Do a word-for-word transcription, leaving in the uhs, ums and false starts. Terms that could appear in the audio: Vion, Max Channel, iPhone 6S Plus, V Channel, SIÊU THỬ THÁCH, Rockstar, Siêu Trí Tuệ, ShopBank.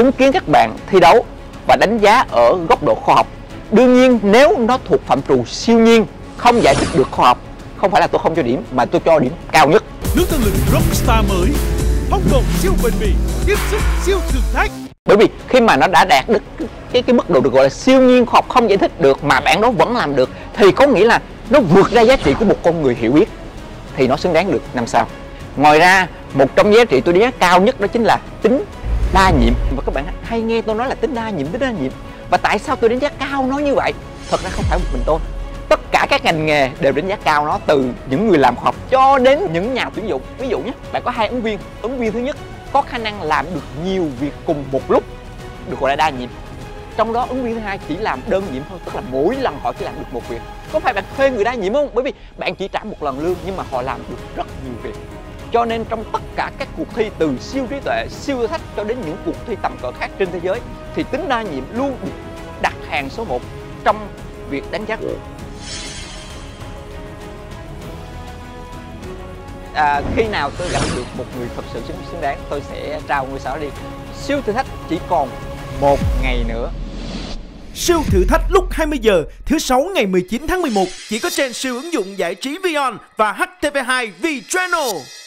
chứng kiến các bạn thi đấu và đánh giá ở góc độ khoa học. Đương nhiên nếu nó thuộc phạm trù siêu nhiên, không giải thích được khoa học, không phải là tôi không cho điểm, mà tôi cho điểm cao nhất. Nước tăng lực Rockstar mới, bóc độ siêu bền bỉ, tiếp sức siêu thử thách. Bởi vì khi mà nó đã đạt được cái cái mức độ được gọi là siêu nhiên, khoa học không giải thích được mà bạn đó vẫn làm được, thì có nghĩa là nó vượt ra giá trị của một con người hiểu biết, thì nó xứng đáng được năm sao. Ngoài ra, một trong giá trị tôi đánh giá cao nhất đó chính là tính đa nhiệm. Và các bạn hay nghe tôi nói là tính đa nhiệm, tính đa nhiệm. Và tại sao tôi đánh giá cao nó như vậy? Thật ra không phải một mình tôi, tất cả các ngành nghề đều đánh giá cao nó, từ những người làm khoa học cho đến những nhà tuyển dụng. Ví dụ nhé, bạn có hai ứng viên, ứng viên thứ nhất có khả năng làm được nhiều việc cùng một lúc, được gọi là đa nhiệm. Trong đó ứng viên thứ hai chỉ làm đơn nhiệm thôi, tức là mỗi lần họ chỉ làm được một việc. Có phải bạn thuê người đa nhiệm không? Bởi vì bạn chỉ trả một lần lương nhưng mà họ làm được rất nhiều việc. Cho nên trong tất cả các cuộc thi từ siêu trí tuệ, siêu thử thách cho đến những cuộc thi tầm cỡ khác trên thế giới, thì tính đa nhiệm luôn được đặt hàng số một trong việc đánh giá. À, khi nào tôi gặp được một người thật sự xứng đáng, tôi sẽ trao ngôi sao đi. Siêu thử thách chỉ còn một ngày nữa. Siêu thử thách lúc hai mươi giờ thứ sáu ngày mười chín tháng mười một chỉ có trên siêu ứng dụng giải trí Vion và hát tê vê hai V Channel.